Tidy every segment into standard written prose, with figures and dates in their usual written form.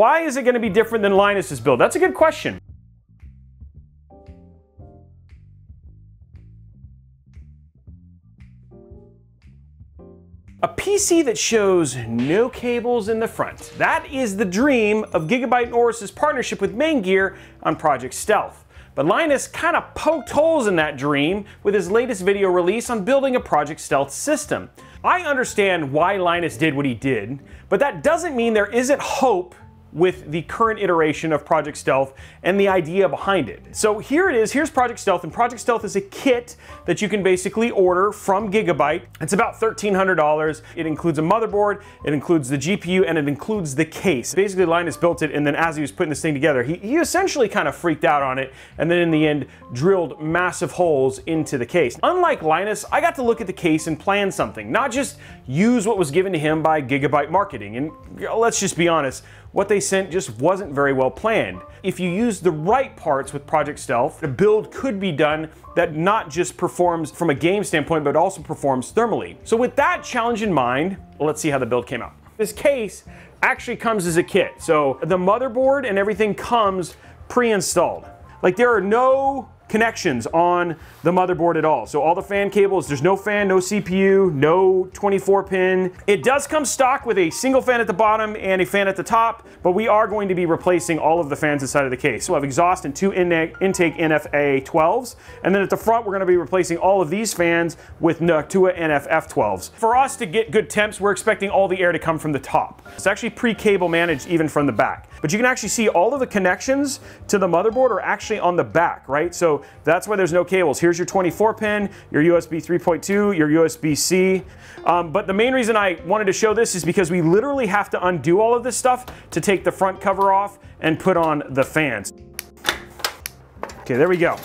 Why is it going to be different than Linus's build? That's a good question. A PC that shows no cables in the front. That is the dream of Gigabyte and Aorus's partnership with MainGear on Project Stealth. But Linus kind of poked holes in that dream with his latest video release on building a Project Stealth system. I understand why Linus did what he did, but that doesn't mean there isn't hope with the current iteration of Project Stealth and the idea behind it. So here it is, here's Project Stealth, and Project Stealth is a kit that you can basically order from Gigabyte. It's about $1,300. It includes a motherboard, it includes the GPU, and it includes the case. Basically Linus built it, and then as he was putting this thing together, he essentially kind of freaked out on it, and then in the end drilled massive holes into the case. Unlike Linus, I got to look at the case and plan something, not just use what was given to him by Gigabyte marketing. And let's just be honest, what they sent just wasn't very well planned. If you use the right parts with Project Stealth, a build could be done that not just performs from a game standpoint, but also performs thermally. So with that challenge in mind, let's see how the build came out. This case actually comes as a kit. So the motherboard and everything comes pre-installed. Like there are no connections on the motherboard at all. So all the fan cables, there's no fan, no CPU, no 24 pin. It does come stock with a single fan at the bottom and a fan at the top, but we are going to be replacing all of the fans inside of the case. So we'll have exhaust and two intake NF-A12s, and then at the front we're going to be replacing all of these fans with Noctua NF-F12s. For us to get good temps, we're expecting all the air to come from the top. It's actually pre-cable managed even from the back. But you can actually see all of the connections to the motherboard are actually on the back, right? So that's why there's no cables. Here's your 24 pin, your USB 3.2, your USB-C. But the main reason I wanted to show this is because we literally have to undo all of this stuff to take the front cover off and put on the fans. Okay, there we go.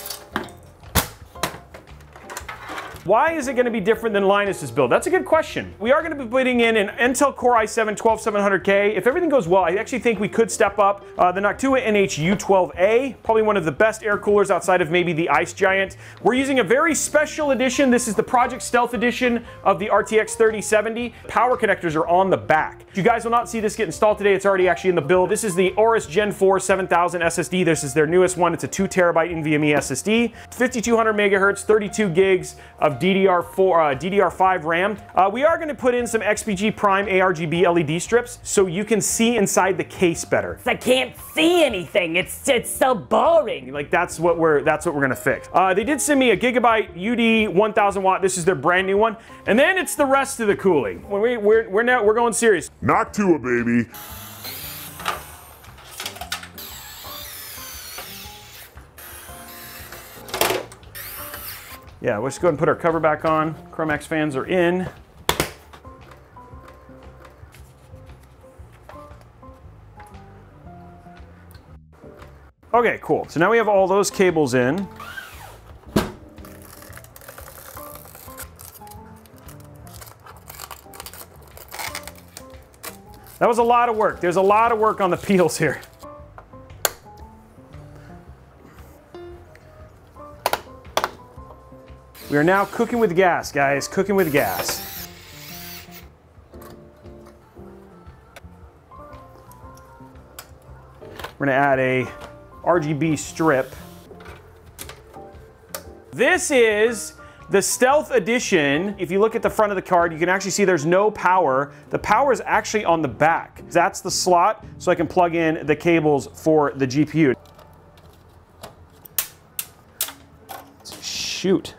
Why is it going to be different than Linus's build? That's a good question. We are going to be putting in an Intel Core i7-12700K. If everything goes well, I actually think we could step up the Noctua NH-U12A, probably one of the best air coolers outside of maybe the Ice Giant. We're using a very special edition. This is the Project Stealth edition of the RTX 3070. Power connectors are on the back. You guys will not see this get installed today. It's already actually in the build. This is the Aorus Gen 4 7000 SSD. This is their newest one. It's a 2 terabyte NVMe SSD, 5200 megahertz, 32 gigs of DDR5 RAM. We are going to put in some XPG Prime ARGB LED strips so you can see inside the case better. I can't see anything. It's so boring. Like that's what we're going to fix. They did send me a Gigabyte UD 1000 watt. This is their brand new one. And then it's the rest of the cooling. We're going serious. Noctua, baby. Yeah, let's go ahead and put our cover back on. Chromax fans are in. Okay, cool. So now we have all those cables in. That was a lot of work. There's a lot of work on the peels here. We are now cooking with gas, guys, cooking with gas. We're gonna add a RGB strip. This is the Stealth Edition. If you look at the front of the card, you can actually see there's no power. The power is actually on the back. That's the slot, so I can plug in the cables for the GPU. Shoot.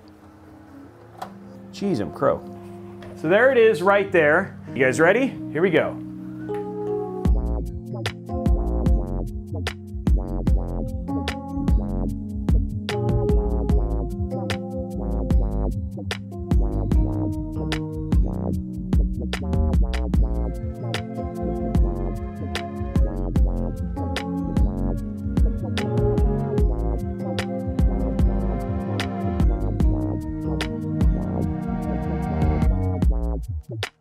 Jeez, I'm crow. So there it is right there. You guys ready? Here we go.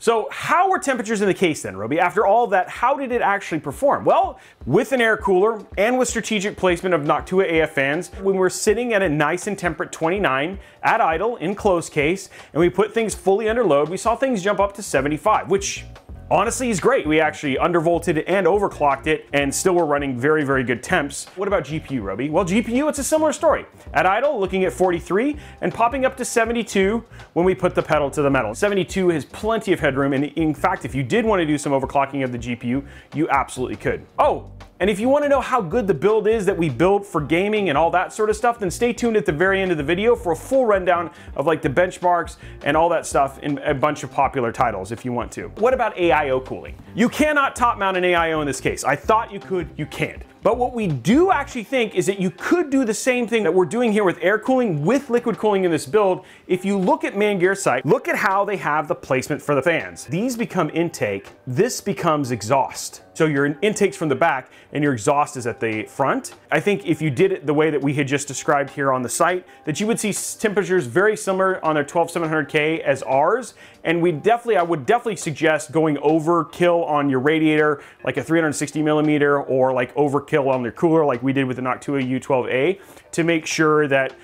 So how were temperatures in the case then, Roby? After all that, how did it actually perform? Well, with an air cooler and with strategic placement of Noctua AF fans, when we're sitting at a nice and temperate 29 at idle in closed case, and we put things fully under load, we saw things jump up to 75, which honestly is great. We actually undervolted and overclocked it and still were running very, very good temps. What about GPU, Roby? Well, GPU, it's a similar story. At idle, looking at 43 and popping up to 72 when we put the pedal to the metal. 72 has plenty of headroom, and in fact, if you did want to do some overclocking of the GPU, you absolutely could. Oh, and if you want to know how good the build is that we build for gaming and all that sort of stuff, then stay tuned at the very end of the video for a full rundown of like the benchmarks and all that stuff in a bunch of popular titles if you want to. What about AIO cooling? You cannot top mount an AIO in this case. I thought you could, you can't. But what we do actually think is that you could do the same thing that we're doing here with air cooling with liquid cooling in this build. If you look at MainGear's site, look at how they have the placement for the fans. These become intake, this becomes exhaust. So your intake's from the back and your exhaust is at the front. I think if you did it the way that we had just described here on the site, that you would see temperatures very similar on their 12700K as ours. And I would definitely suggest going overkill on your radiator, like a 360 millimeter, or like overkill on your cooler, like we did with the Noctua U12A, to make sure that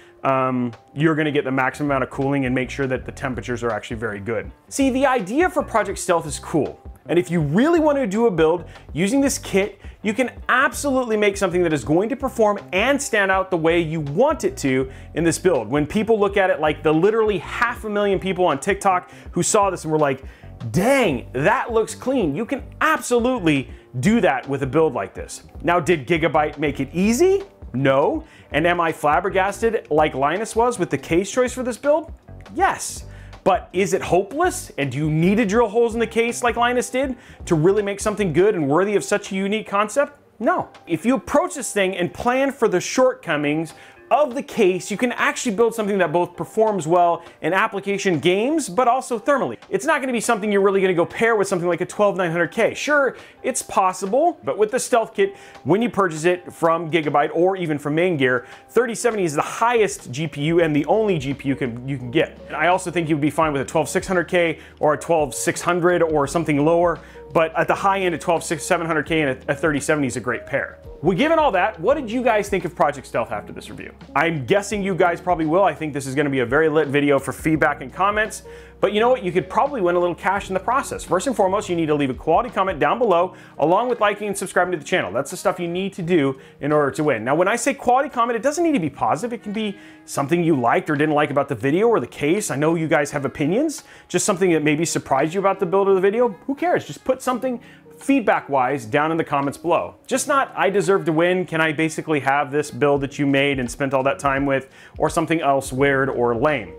you're gonna get the maximum amount of cooling and make sure that the temperatures are actually very good. See, the idea for Project Stealth is cool. And if you really want to do a build using this kit, you can absolutely make something that is going to perform and stand out the way you want it to in this build. When people look at it, like the literally 500,000 people on TikTok who saw this and were like, dang, that looks clean. You can absolutely do that with a build like this. Now, did Gigabyte make it easy? No. And am I flabbergasted like Linus was with the case choice for this build? Yes. But is it hopeless? And do you need to drill holes in the case like Linus did to really make something good and worthy of such a unique concept? No. If you approach this thing and plan for the shortcomings of the case, you can actually build something that both performs well in application games, but also thermally. It's not gonna be something you're really gonna go pair with something like a 12900K. Sure, it's possible, but with the Stealth Kit, when you purchase it from Gigabyte or even from MainGear, 3070 is the highest GPU and the only GPU you can get. And I also think you'd be fine with a 12600K or a 12600 or something lower, but at the high end, a 12700K and a 3070 is a great pair. Well, given all that, what did you guys think of Project Stealth after this review? I'm guessing you guys probably will. I think this is gonna be a very lit video for feedback and comments, but you know what? You could probably win a little cash in the process. First and foremost, you need to leave a quality comment down below, along with liking and subscribing to the channel. That's the stuff you need to do in order to win. Now, when I say quality comment, it doesn't need to be positive. It can be something you liked or didn't like about the video or the case. I know you guys have opinions, just something that maybe surprised you about the build of the video. Who cares? Just put something feedback-wise down in the comments below. Just not, I deserve to win, can I basically have this build that you made and spent all that time with, or something else weird or lame.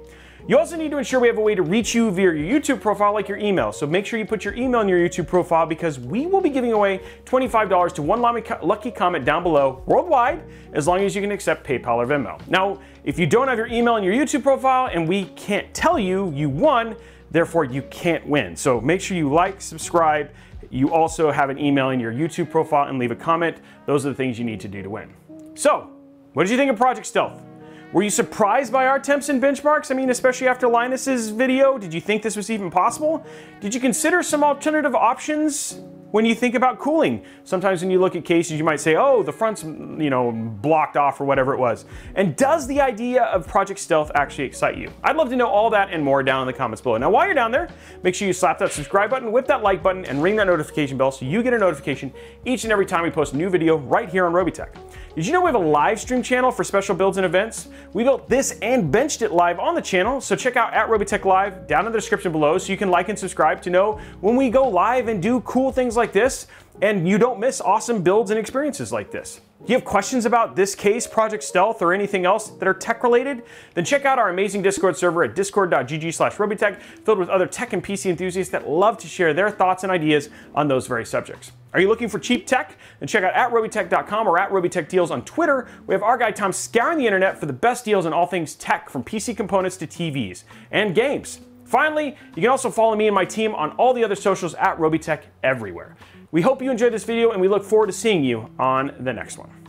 You also need to ensure we have a way to reach you via your YouTube profile, like your email. So make sure you put your email in your YouTube profile, because we will be giving away $25 to one lucky comment down below worldwide, as long as you can accept PayPal or Venmo. Now, if you don't have your email in your YouTube profile and we can't tell you you won, therefore you can't win. So make sure you like, subscribe. You also have an email in your YouTube profile and leave a comment. Those are the things you need to do to win. So, what did you think of Project Stealth? Were you surprised by our temps and benchmarks? I mean, especially after Linus's video, did you think this was even possible? Did you consider some alternative options when you think about cooling? Sometimes when you look at cases, you might say, oh, the front's, you know, blocked off or whatever it was. And does the idea of Project Stealth actually excite you? I'd love to know all that and more down in the comments below. Now, while you're down there, make sure you slap that subscribe button, whip that like button, and ring that notification bell so you get a notification each and every time we post a new video right here on Robeytech. Did you know we have a live stream channel for special builds and events? We built this and benched it live on the channel, so check out @Robeytech Live down in the description below so you can like and subscribe to know when we go live and do cool things like this, and you don't miss awesome builds and experiences like this. Do you have questions about this case, Project Stealth, or anything else that are tech related? Then check out our amazing Discord server at discord.gg/Robeytech, filled with other tech and PC enthusiasts that love to share their thoughts and ideas on those very subjects. Are you looking for cheap tech? Then check out @Robeytech.com or @Robeytech Deals on Twitter. We have our guy Tom scouring the internet for the best deals on all things tech, from PC components to TVs and games. Finally, you can also follow me and my team on all the other socials @Robeytech everywhere. We hope you enjoyed this video, and we look forward to seeing you on the next one.